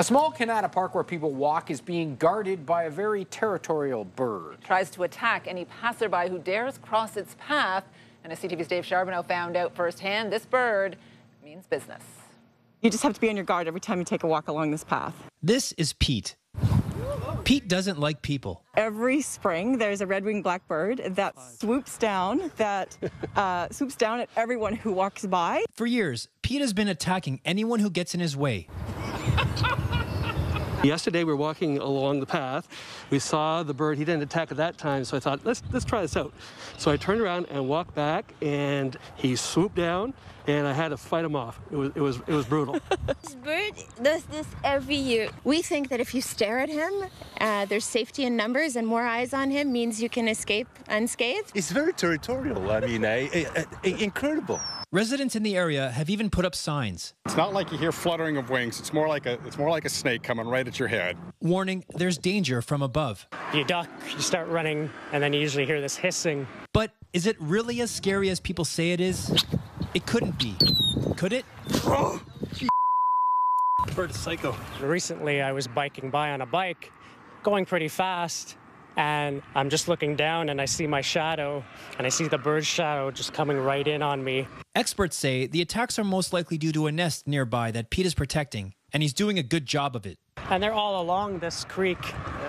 A small Kanata park where people walk is being guarded by a very territorial bird. It tries to attack any passerby who dares cross its path. And as CTV's Dave Charbonneau found out firsthand, this bird means business. You just have to be on your guard every time you take a walk along this path. This is Pete. Pete doesn't like people. Every spring, there's a red-winged blackbird that swoops down at everyone who walks by. For years, Pete has been attacking anyone who gets in his way. Yesterday, we were walking along the path. We saw the bird. He didn't attack at that time, so I thought, let's try this out. So I turned around and walked back, and he swooped down, and I had to fight him off. It was brutal. This bird does this every year. We think that if you stare at him, there's safety in numbers, and more eyes on him means you can escape unscathed. It's very territorial. I mean, incredible. Residents in the area have even put up signs. It's not like you hear fluttering of wings. It's more like a snake coming right at your head. Warning, there's danger from above. You duck, you start running, and then you usually hear this hissing. But is it really as scary as people say it is? It couldn't be, could it? Oh, bird's psycho. Recently, I was biking by on a bike, going pretty fast, and I'm just looking down and I see my shadow, and I see the bird's shadow just coming right in on me. Experts say the attacks are most likely due to a nest nearby that Pete is protecting, and he's doing a good job of it. And they're all along this creek.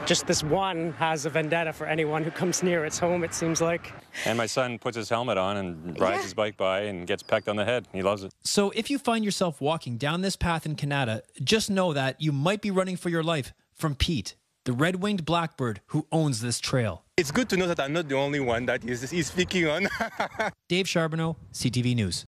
Just this one has a vendetta for anyone who comes near its home, it seems like. And my son puts his helmet on and rides his bike by and gets pecked on the head. He loves it. So if you find yourself walking down this path in Kanata, just know that you might be running for your life from Pete, the red-winged blackbird who owns this trail. It's good to know that I'm not the only one that is speaking on. Dave Charbonneau, CTV News.